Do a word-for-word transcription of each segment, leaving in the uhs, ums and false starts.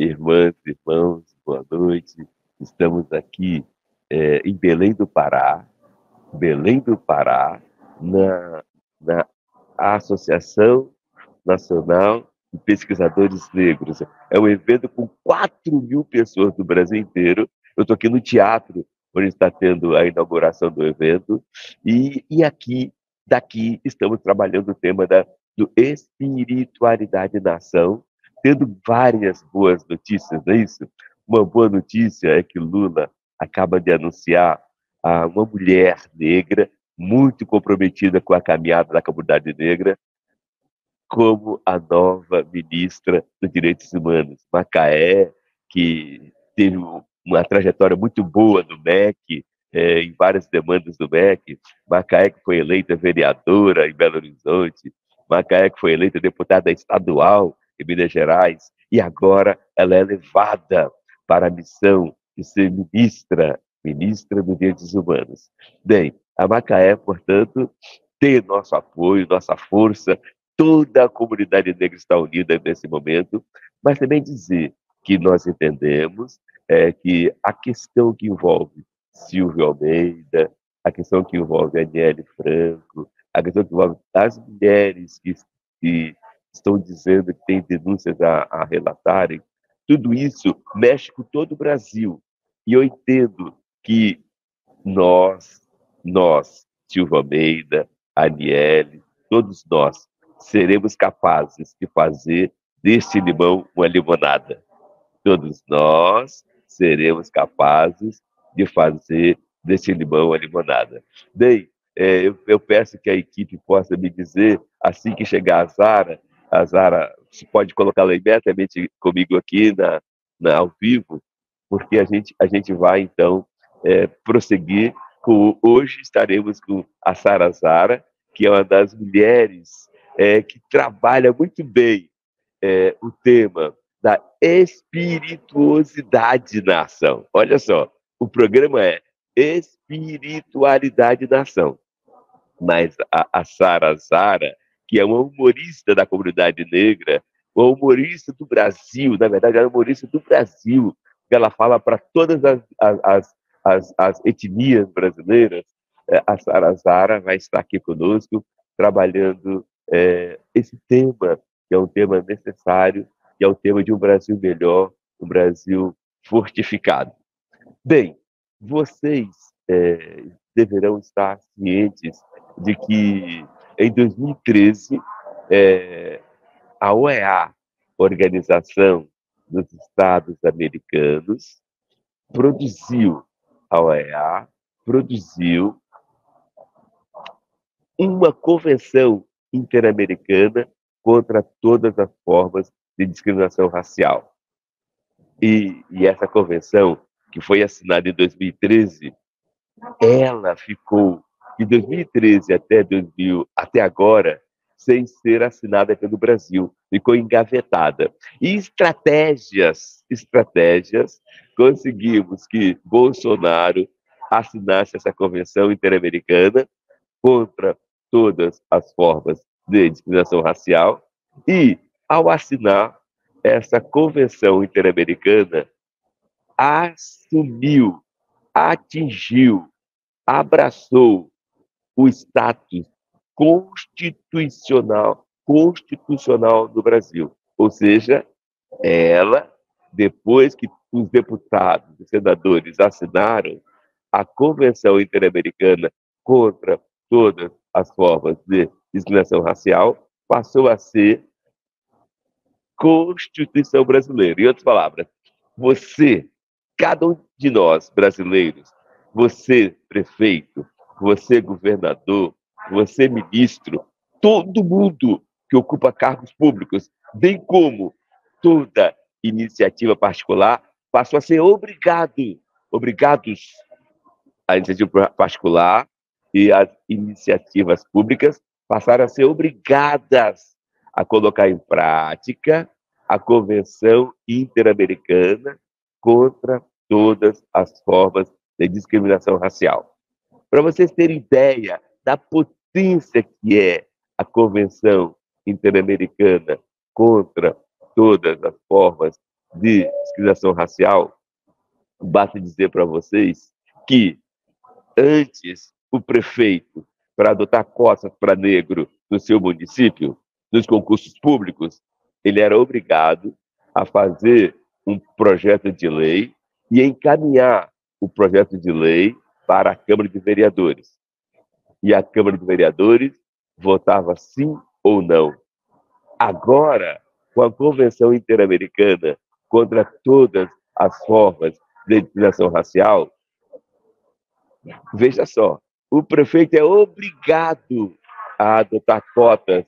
Irmãs, irmãos, boa noite. Estamos aqui é, em Belém do Pará, Belém do Pará, na, na Associação Nacional de Pesquisadores Negros. É um evento com quatro mil pessoas do Brasil inteiro. Eu estou aqui no teatro, onde está tendo a inauguração do evento. E, e aqui, daqui, estamos trabalhando o tema da do Espiritualidade na Ação, tendo várias boas notícias, não é isso? Uma boa notícia é que Lula acaba de anunciar a uma mulher negra muito comprometida com a caminhada da comunidade negra como a nova ministra dos Direitos Humanos. Macaé, que teve uma trajetória muito boa no M E C, é, em várias demandas do M E C. Macaé, que foi eleita vereadora em Belo Horizonte. Macaé, que foi eleita deputada estadual em Minas Gerais, e agora ela é levada para a missão de ser ministra, ministra dos Direitos Humanos. Bem, a Macaé, portanto, tem nosso apoio, nossa força, toda a comunidade negra está unida nesse momento, mas também dizer que nós entendemos é, que a questão que envolve Silvio Almeida, a questão que envolve Anielle Franco, a questão que envolve as mulheres que, que estão dizendo que tem denúncias a, a relatarem, tudo isso mexe com todo o Brasil. E eu entendo que nós, nós, Silvio Almeida, Anielle, todos nós, seremos capazes de fazer deste limão uma limonada. Todos nós seremos capazes de fazer deste limão uma limonada. Bem, é, eu, eu peço que a equipe possa me dizer, assim que chegar a Zara, a Zara, você pode colocá-la imediatamente comigo aqui na, na, ao vivo, porque a gente, a gente vai, então, é, prosseguir. Com, hoje estaremos com a Sarazar, que é uma das mulheres é, que trabalha muito bem é, o tema da espirituosidade na ação. Olha só, o programa é Espiritualidade na Ação. Mas a, a Sarazar, que é uma humorista da comunidade negra, uma humorista do Brasil, na verdade, ela é humorista do Brasil, ela fala para todas as, as, as, as etnias brasileiras. A Sarazar vai estar aqui conosco, trabalhando é, esse tema, que é um tema necessário, que é o tema de um Brasil melhor, um Brasil fortificado. Bem, vocês é, deverão estar cientes de que em dois mil e treze, é, a O E A, Organização dos Estados Americanos, produziu, a O E A produziu uma Convenção Interamericana contra todas as formas de discriminação racial. E, e essa convenção, que foi assinada em dois mil e treze, ela ficou de dois mil e treze até, dois mil, até agora, sem ser assinada pelo Brasil, ficou engavetada. E estratégias, estratégias, conseguimos que Bolsonaro assinasse essa Convenção Interamericana contra todas as formas de discriminação racial, e, ao assinar essa Convenção Interamericana, assumiu, atingiu, abraçou o status constitucional, constitucional do Brasil. Ou seja, ela, depois que os deputados e senadores assinaram a Convenção Interamericana contra todas as formas de discriminação racial, passou a ser Constituição brasileira. Em outras palavras, você, cada um de nós brasileiros, você, prefeito, você, governador, você, ministro, todo mundo que ocupa cargos públicos, bem como toda iniciativa particular, passou a ser obrigado, obrigados a iniciativa particular e as iniciativas públicas passaram a ser obrigadas a colocar em prática a Convenção Interamericana contra todas as formas de discriminação racial. Para vocês terem ideia da potência que é a Convenção Interamericana contra todas as formas de discriminação racial, basta dizer para vocês que antes o prefeito, para adotar cotas para negro no seu município, nos concursos públicos, ele era obrigado a fazer um projeto de lei e encaminhar o projeto de lei para a Câmara de Vereadores. E a Câmara de Vereadores votava sim ou não. Agora, com a Convenção Interamericana contra todas as formas de discriminação racial, veja só, o prefeito é obrigado a adotar cotas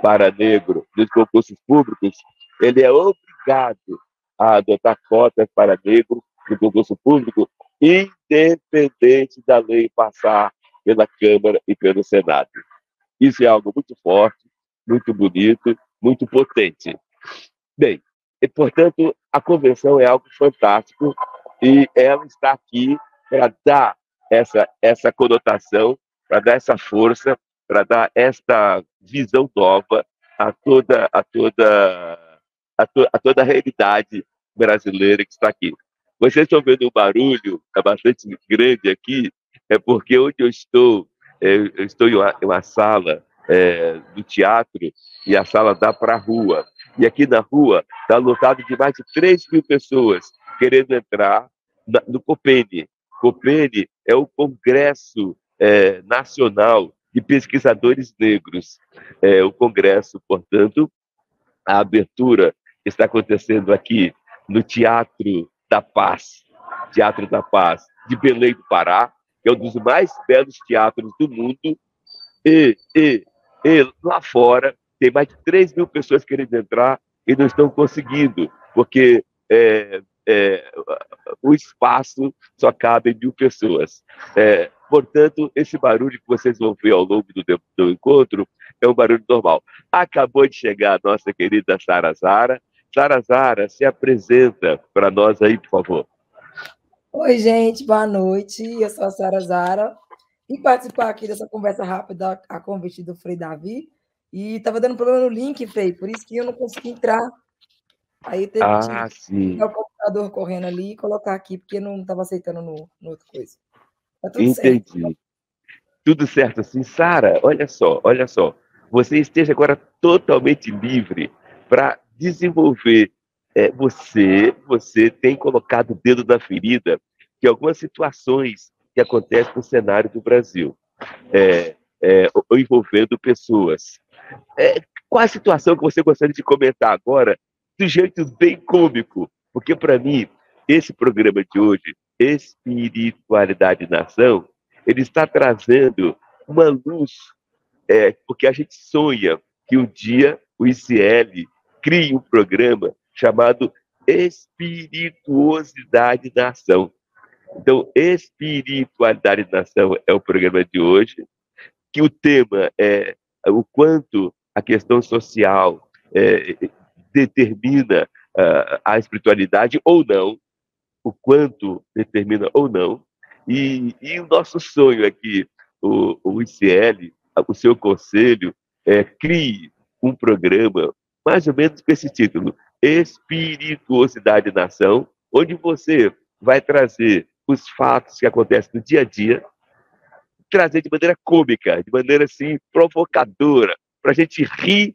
para negro nos concursos públicos, ele é obrigado a adotar cotas para negro no concurso público, independente da lei passar pela Câmara e pelo Senado. Isso é algo muito forte, muito bonito, muito potente. Bem, e, portanto, a convenção é algo fantástico e ela está aqui para dar essa, essa conotação, para dar essa força, para dar esta visão nova a toda a, toda, a, to, a toda a realidade brasileira que está aqui. Vocês estão vendo um barulho, é bastante grande aqui, é porque onde eu estou, eu estou em uma, em uma sala é, do teatro e a sala dá para a rua. E aqui na rua está lotado de mais de três mil pessoas querendo entrar na, no Copene. Copene é o Congresso é, Nacional de Pesquisadores Negros. É, o Congresso, portanto, a abertura está acontecendo aqui no Teatro da Paz, Teatro da Paz de Belém do Pará, que é um dos mais belos teatros do mundo, e, e, e lá fora tem mais de três mil pessoas querendo entrar e não estão conseguindo, porque é, é, o espaço só cabe em mil pessoas. É, portanto, esse barulho que vocês vão ver ao longo do, do encontro é um barulho normal. Acabou de chegar a nossa querida Sarazar. Sarazar, se apresenta para nós aí, por favor. Oi, gente, boa noite. Eu sou a Sarazar. Vim participar aqui dessa conversa rápida a convite do Frei Davi. E estava dando problema no link, Frei, por isso que eu não consegui entrar. Aí teve ah, que pegar o computador correndo ali e colocar aqui, porque eu não estava aceitando no, no outra coisa. Tá tudo Entendi. Certo. Tudo certo, assim. Sara, olha só, olha só. Você esteja agora totalmente livre para desenvolver. É, você, você tem colocado o dedo na ferida de algumas situações que acontecem no cenário do Brasil, é, é, envolvendo pessoas. É, qual a situação que você gostaria de comentar agora, de jeito bem cômico? Porque, para mim, esse programa de hoje, Espiritualidade na Ação, ele está trazendo uma luz, é, porque a gente sonha que um dia o I C L crie um programa chamado Espiritualidade na Ação. Então, Espiritualidade na Ação é o programa de hoje, que o tema é o quanto a questão social é, determina uh, a espiritualidade ou não, o quanto determina ou não, e, e o nosso sonho é que o, o I C L, o seu conselho, é, crie um programa mais ou menos com esse título, Espiritualidade na Ação, onde você vai trazer os fatos que acontecem no dia a dia, trazer de maneira cômica, de maneira assim, provocadora, para a gente rir,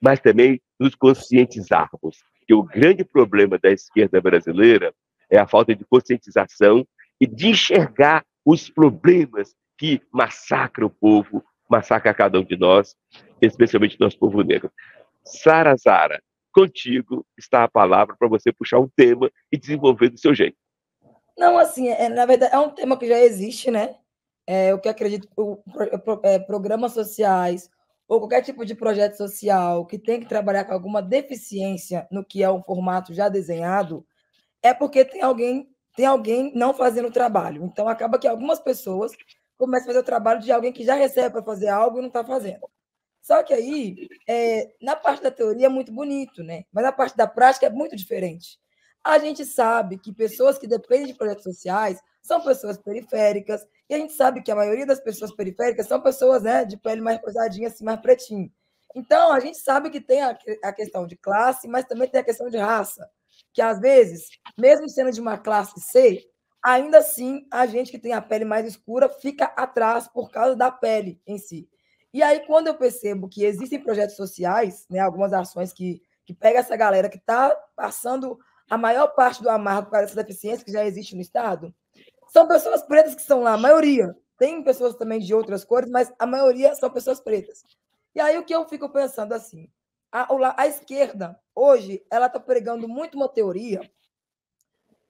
mas também nos conscientizarmos. Porque o grande problema da esquerda brasileira é a falta de conscientização e de enxergar os problemas que massacram o povo, massacram cada um de nós, especialmente nosso povo negro. Sarazar, contigo está a palavra para você puxar um tema e desenvolver do seu jeito. Não, assim, é, na verdade, é um tema que já existe, né? É, eu que acredito, o, pro, é, programas sociais ou qualquer tipo de projeto social que tem que trabalhar com alguma deficiência no que é um formato já desenhado, é porque tem alguém, tem alguém não fazendo o trabalho. Então, acaba que algumas pessoas começam a fazer o trabalho de alguém que já recebe para fazer algo e não está fazendo. Só que aí, é, na parte da teoria é muito bonito, né? Mas na parte da prática é muito diferente. A gente sabe que pessoas que dependem de projetos sociais são pessoas periféricas, e a gente sabe que a maioria das pessoas periféricas são pessoas, né, de pele mais rosadinha, assim, mais pretinho. Então, a gente sabe que tem a, a questão de classe, mas também tem a questão de raça. que às vezes, mesmo sendo de uma classe C, ainda assim a gente que tem a pele mais escura fica atrás por causa da pele em si. E aí, quando eu percebo que existem projetos sociais, né, algumas ações que, que pegam essa galera que está passando a maior parte do amargo por causa dessa deficiência que já existe no Estado, são pessoas pretas que estão lá, a maioria. Tem pessoas também de outras cores, mas a maioria são pessoas pretas. E aí o que eu fico pensando assim, a, a esquerda, hoje, ela está pregando muito uma teoria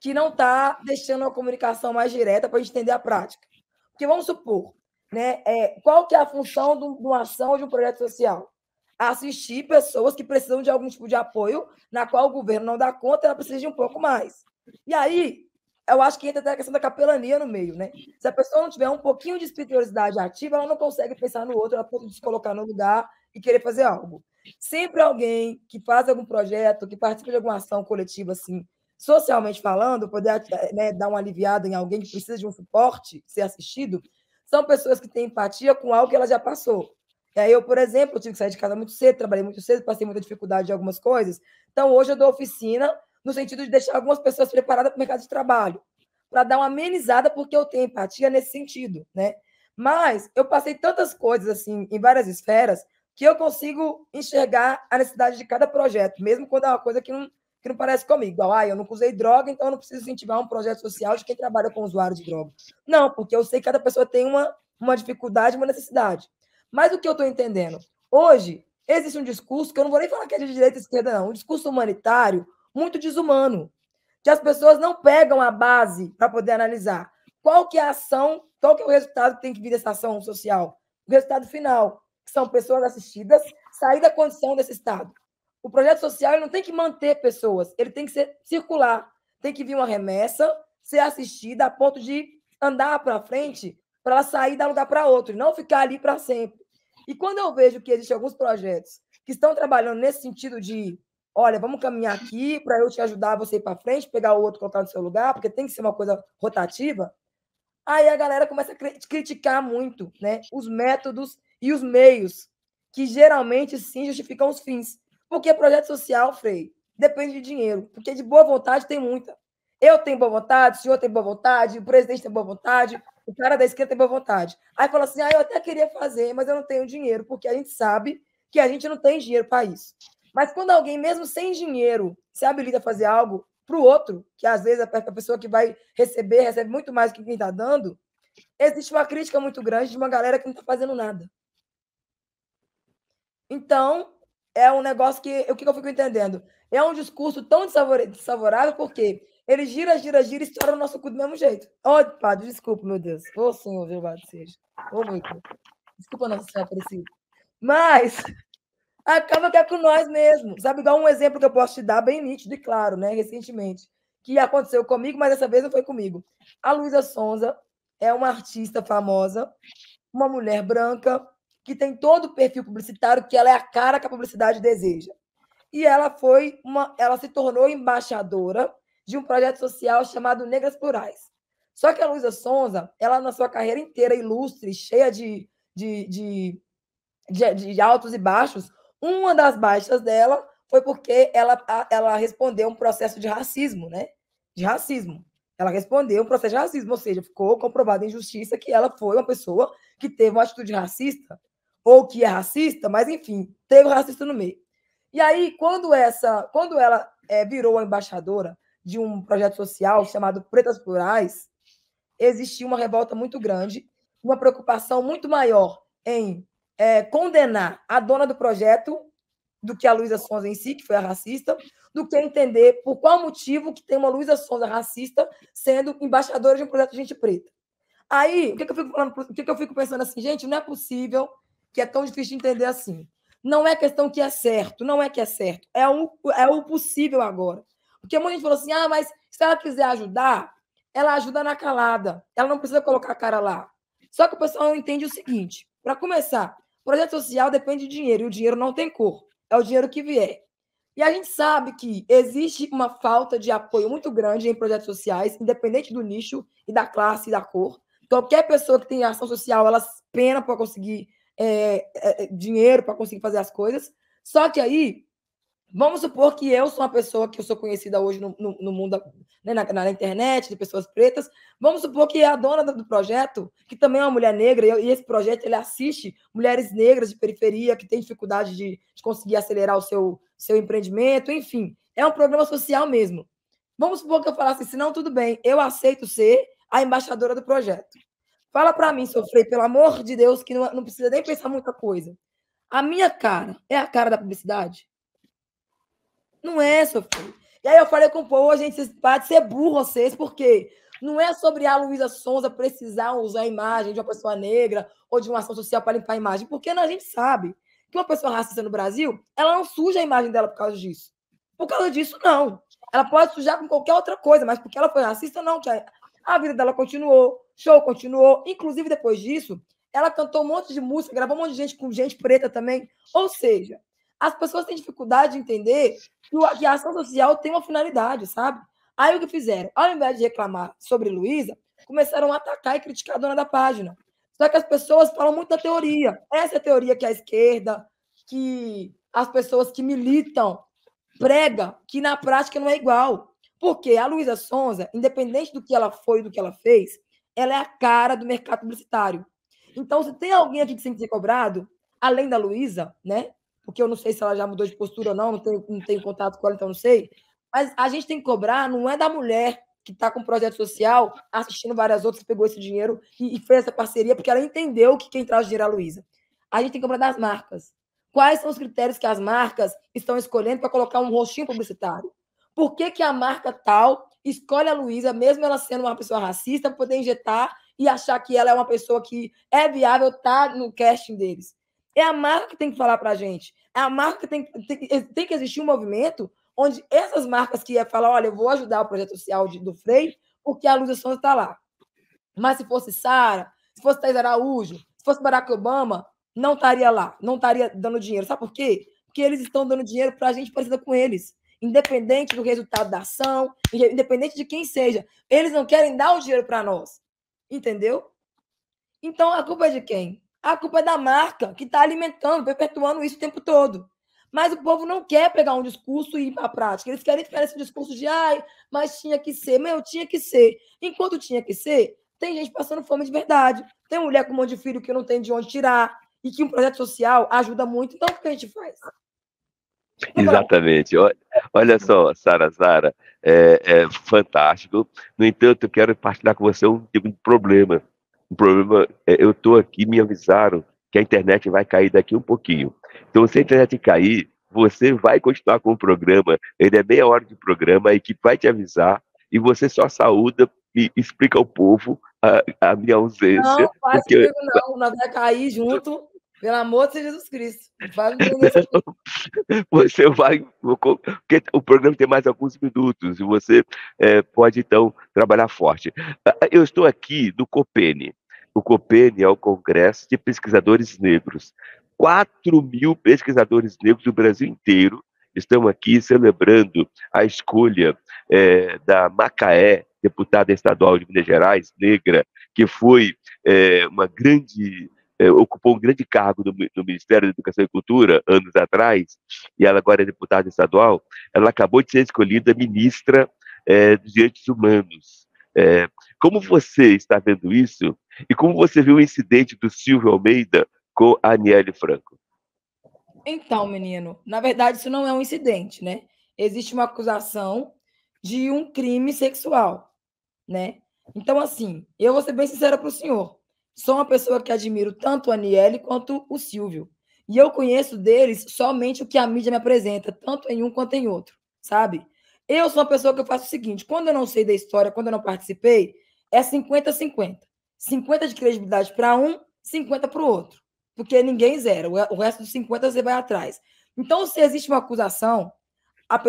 que não está deixando uma comunicação mais direta para a gente entender a prática. Porque vamos supor, né, é, qual que é a função de uma ação ou de um projeto social? Assistir pessoas que precisam de algum tipo de apoio, na qual o governo não dá conta, ela precisa de um pouco mais. E aí, eu acho que entra até a questão da capelania no meio, né? Se a pessoa não tiver um pouquinho de espiritualidade ativa, ela não consegue pensar no outro, ela pode se colocar no lugar e querer fazer algo. Sempre alguém que faz algum projeto, que participa de alguma ação coletiva, assim, socialmente falando, poder, né, dar uma aliviada em alguém que precisa de um suporte, ser assistido, são pessoas que têm empatia com algo que ela já passou. Eu, por exemplo, eu tive que sair de casa muito cedo, trabalhei muito cedo, passei muita dificuldade em algumas coisas. Então, hoje eu dou oficina no sentido de deixar algumas pessoas preparadas para o mercado de trabalho, para dar uma amenizada, porque eu tenho empatia nesse sentido, né? Mas eu passei tantas coisas assim em várias esferas que eu consigo enxergar a necessidade de cada projeto, mesmo quando é uma coisa que não, que não parece comigo. Igual, ah, eu nunca usei droga, então eu não preciso incentivar um projeto social de quem trabalha com usuário de droga. Não, porque eu sei que cada pessoa tem uma, uma dificuldade, uma necessidade. Mas o que eu estou entendendo? Hoje, existe um discurso, que eu não vou nem falar que é de direita e esquerda, não, um discurso humanitário muito desumano, que as pessoas não pegam a base para poder analisar qual que é a ação, qual que é o resultado que tem que vir dessa ação social. O resultado final, que são pessoas assistidas, sair da condição desse Estado. O projeto social não tem que manter pessoas, ele tem que ser circular, tem que vir uma remessa, ser assistida a ponto de andar para frente, para ela sair e dar lugar para outro, não ficar ali para sempre. E quando eu vejo que existem alguns projetos que estão trabalhando nesse sentido de, olha, vamos caminhar aqui para eu te ajudar, você ir para frente, pegar o outro, colocar no seu lugar, porque tem que ser uma coisa rotativa, aí a galera começa a criticar muito, né, os métodos e os meios, que geralmente, sim, justificam os fins. Porque projeto social, Frei, depende de dinheiro, porque de boa vontade tem muita. Eu tenho boa vontade, o senhor tem boa vontade, o presidente tem boa vontade, o cara da esquerda tem boa vontade. Aí fala assim, ah, eu até queria fazer, mas eu não tenho dinheiro, porque a gente sabe que a gente não tem dinheiro para isso. Mas quando alguém, mesmo sem dinheiro, se habilita a fazer algo para o outro, que às vezes a pessoa que vai receber, recebe muito mais do que quem está dando, existe uma crítica muito grande de uma galera que não está fazendo nada. Então, é um negócio que... O que eu fico entendendo? É um discurso tão desfavorável, porque ele gira, gira, gira e estoura o nosso cu do mesmo jeito. Ó, oh, padre, desculpa, meu Deus. Ô, oh, Senhor, meu Deus, seja. Ô, oh, meu Deus. Desculpa, Nossa Senhora Aparecida. Mas acaba que é com nós mesmo. Sabe, igual um exemplo que eu posso te dar, bem nítido e claro, né, recentemente, que aconteceu comigo, mas dessa vez não foi comigo. A Luísa Sonza é uma artista famosa, uma mulher branca, que tem todo o perfil publicitário, que ela é a cara que a publicidade deseja. E ela foi uma... Ela se tornou embaixadora de um projeto social chamado Negras Plurais. Só que a Luísa Sonza, ela na sua carreira inteira ilustre, cheia de, de, de, de, de altos e baixos, uma das baixas dela foi porque ela, ela respondeu um processo de racismo, né? De racismo. Ela respondeu um processo de racismo, ou seja, ficou comprovada em justiça que ela foi uma pessoa que teve uma atitude racista, ou que é racista, mas, enfim, teve racista no meio. E aí, quando, essa, quando ela é, virou a embaixadora de um projeto social chamado Pretas Plurais, existia uma revolta muito grande, uma preocupação muito maior em é, condenar a dona do projeto do que a Luísa Sonza em si, que foi a racista, do que entender por qual motivo que tem uma Luísa Sonza racista sendo embaixadora de um projeto de gente preta. Aí, o que, é que, eu, fico falando, o que, é que eu fico pensando assim, gente, não é possível que é tão difícil de entender assim. Não é questão que é certo, não é que é certo, é o, é o possível agora. Porque muita gente falou assim, ah, mas se ela quiser ajudar, ela ajuda na calada, ela não precisa colocar a cara lá. Só que o pessoal não entende o seguinte, para começar, projeto social depende de dinheiro, e o dinheiro não tem cor, é o dinheiro que vier. E a gente sabe que existe uma falta de apoio muito grande em projetos sociais, independente do nicho e da classe e da cor. Qualquer pessoa que tem ação social, ela pena para conseguir é, é, dinheiro, para conseguir fazer as coisas. Só que aí, Vamos supor que eu sou uma pessoa que eu sou conhecida hoje no, no, no mundo, né, na, na internet, de pessoas pretas. Vamos supor que a dona do projeto, que também é uma mulher negra, e, e esse projeto ele assiste mulheres negras de periferia que têm dificuldade de, de conseguir acelerar o seu, seu empreendimento, enfim. É um programa social mesmo. Vamos supor que eu falasse assim, não, tudo bem, eu aceito ser a embaixadora do projeto. Fala para mim, sofrer, pelo amor de Deus, que não, não precisa nem pensar muita coisa. A minha cara é a cara da publicidade? Não é, Sofia. E aí eu falei com o povo, gente, vocês param de ser burro vocês, porque não é sobre a Luísa Sonza precisar usar a imagem de uma pessoa negra ou de uma ação social para limpar a imagem, porque a gente sabe que uma pessoa racista no Brasil, ela não suja a imagem dela por causa disso. Por causa disso, não. Ela pode sujar com qualquer outra coisa, mas porque ela foi racista, não. A vida dela continuou, show continuou. Inclusive, depois disso, ela cantou um monte de música, gravou um monte de gente com gente preta também. Ou seja, as pessoas têm dificuldade de entender que a ação social tem uma finalidade, sabe? Aí o que fizeram? Ao invés de reclamar sobre Luísa, começaram a atacar e criticar a dona da página. Só que as pessoas falam muito da teoria. Essa é a teoria que a esquerda, que as pessoas que militam, prega, que na prática não é igual. Porque a Luísa Sonza, independente do que ela foi e do que ela fez, ela é a cara do mercado publicitário. Então, se tem alguém aqui que tem que ser cobrado, além da Luísa, né? Porque eu não sei se ela já mudou de postura ou não, não tenho, não tenho contato com ela, então não sei. Mas a gente tem que cobrar, não é da mulher que está com um projeto social, assistindo várias outras, que pegou esse dinheiro e, e fez essa parceria, porque ela entendeu que quem traz o dinheiro é a Luísa. A gente tem que cobrar das marcas. Quais são os critérios que as marcas estão escolhendo para colocar um rostinho publicitário? Por que, que a marca tal escolhe a Luísa, mesmo ela sendo uma pessoa racista, para poder injetar e achar que ela é uma pessoa que é viável estar tá no casting deles? É a marca que tem que falar para a gente. É a marca que tem, tem, tem que existir um movimento onde essas marcas que iam falar, olha, eu vou ajudar o projeto social de, do Frei, porque a Luísa Sonza está lá. Mas se fosse Sara, se fosse Thaís Araújo, se fosse Barack Obama, não estaria lá, não estaria dando dinheiro. Sabe por quê? Porque eles estão dando dinheiro para a gente parecida com eles. Independente do resultado da ação, independente de quem seja. Eles não querem dar o dinheiro para nós. Entendeu? Então, a culpa é de quem? A culpa é da marca, que está alimentando, perpetuando isso o tempo todo. Mas o povo não quer pegar um discurso e ir para a prática. Eles querem ficar nesse discurso de ai, mas tinha que ser. Meu, tinha que ser. Enquanto tinha que ser, tem gente passando fome de verdade. Tem mulher com um monte de filho que não tem de onde tirar e que um projeto social ajuda muito. Então, o que a gente faz? Exatamente. Olha, olha só, Sarazar, é, é fantástico. No entanto, eu quero partilhar com você um tipo de problema. O problema é, eu estou aqui, me avisaram que a internet vai cair daqui um pouquinho. Então, se a internet cair, você vai continuar com o programa, ele é meia hora de programa, a equipe vai te avisar, e você só saúda e explica ao povo a, a minha ausência. Não, faz comigo não, nós vai cair junto, pelo amor de Jesus Cristo. Vai não, você vai, porque o programa tem mais alguns minutos, e você é, pode, então, trabalhar forte. Eu estou aqui do Copene. O Copene é o Congresso de Pesquisadores Negros. quatro mil pesquisadores negros do Brasil inteiro estão aqui celebrando a escolha é, da Macaé, deputada estadual de Minas Gerais, negra, que foi é, uma grande... É, ocupou um grande cargo no, no Ministério da Educação e Cultura, anos atrás, e ela agora é deputada estadual. Ela acabou de ser escolhida ministra é, dos Direitos Humanos. É, como você está vendo isso? E como você viu o incidente do Silvio Almeida com a Anielle Franco? Então, menino, na verdade isso não é um incidente, né? Existe uma acusação de um crime sexual, né? Então, assim, eu vou ser bem sincera para o senhor. Sou uma pessoa que admiro tanto a Anielle quanto o Silvio. E eu conheço deles somente o que a mídia me apresenta, tanto em um quanto em outro, sabe? Eu sou uma pessoa que eu faço o seguinte, quando eu não sei da história, quando eu não participei, é cinquenta a cinquenta. cinquenta de credibilidade para um, cinquenta para o outro. Porque ninguém zera, o resto dos cinquenta você vai atrás. Então, se existe uma acusação,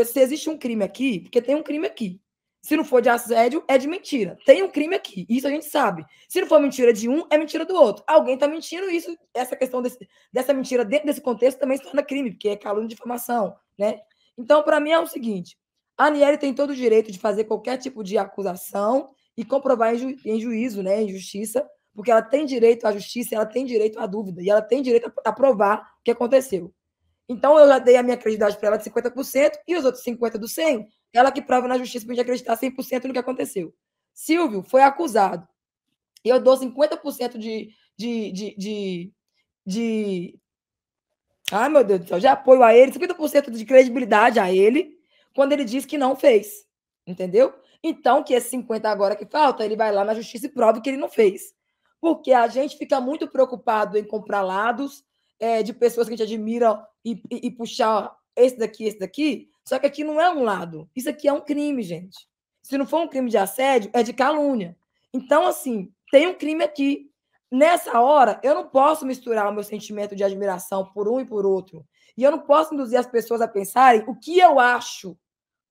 se existe um crime aqui, porque tem um crime aqui. Se não for de assédio, é de mentira. Tem um crime aqui, isso a gente sabe. Se não for mentira de um, é mentira do outro. Alguém está mentindo, isso, essa questão desse, dessa mentira dentro desse contexto também se torna crime, porque é calúnia e difamação, né? Então, para mim é o seguinte, a Anielle tem todo o direito de fazer qualquer tipo de acusação e comprovar em, ju, em juízo, né, em justiça, porque ela tem direito à justiça, ela tem direito à dúvida, e ela tem direito a, a provar o que aconteceu. Então, eu já dei a minha credibilidade para ela de cinquenta por cento e os outros cinquenta por cento do cem por cento, ela que prova na justiça para a gente acreditar cem por cento no que aconteceu. Silvio foi acusado. Eu dou cinquenta por cento de, de, de, de, de... Ai, meu Deus do céu, de apoio a ele, cinquenta por cento de credibilidade a ele, quando ele diz que não fez. Entendeu? Então, que esse cinquenta por cento agora que falta, ele vai lá na justiça e prova que ele não fez. Porque a gente fica muito preocupado em comprar lados é, de pessoas que a gente admira e, e, e puxar esse daqui, esse daqui, só que aqui não é um lado. Isso aqui é um crime, gente. Se não for um crime de assédio, é de calúnia. Então, assim, tem um crime aqui. Nessa hora, eu não posso misturar o meu sentimento de admiração por um e por outro. E eu não posso induzir as pessoas a pensarem o que eu acho,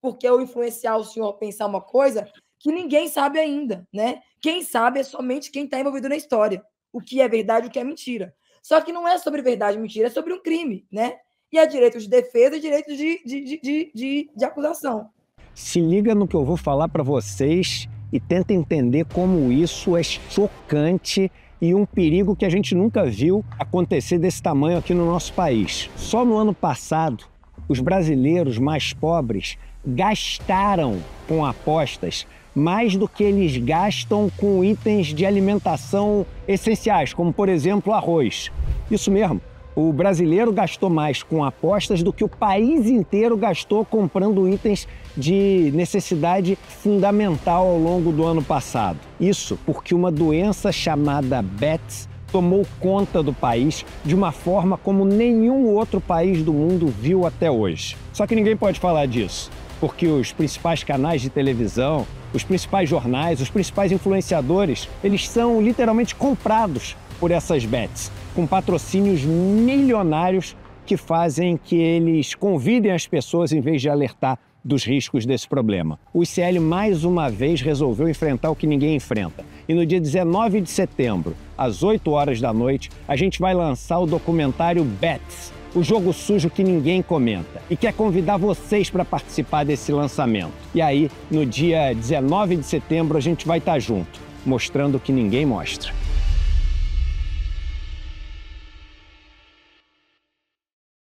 porque eu influenciar o senhor a pensar uma coisa que ninguém sabe ainda, né? Quem sabe é somente quem está envolvido na história. O que é verdade, o que é mentira. Só que não é sobre verdade e mentira, é sobre um crime, né? E é direito de defesa e direito de, de, de, de, de, de acusação. Se liga no que eu vou falar para vocês e tenta entender como isso é chocante e um perigo que a gente nunca viu acontecer desse tamanho aqui no nosso país. Só no ano passado, os brasileiros mais pobres gastaram com apostas mais do que eles gastam com itens de alimentação essenciais, como, por exemplo, arroz. Isso mesmo, o brasileiro gastou mais com apostas do que o país inteiro gastou comprando itens de necessidade fundamental ao longo do ano passado. Isso porque uma doença chamada Bets tomou conta do país de uma forma como nenhum outro país do mundo viu até hoje. Só que ninguém pode falar disso, porque os principais canais de televisão, os principais jornais, os principais influenciadores, eles são literalmente comprados por essas bets, com patrocínios milionários que fazem que eles convidem as pessoas em vez de alertar dos riscos desse problema. O I C L mais uma vez resolveu enfrentar o que ninguém enfrenta. E no dia dezenove de setembro, às oito horas da noite, a gente vai lançar o documentário Bets, o jogo sujo que ninguém comenta, e quer convidar vocês para participar desse lançamento. E aí, no dia dezenove de setembro, a gente vai estar junto, mostrando o que ninguém mostra.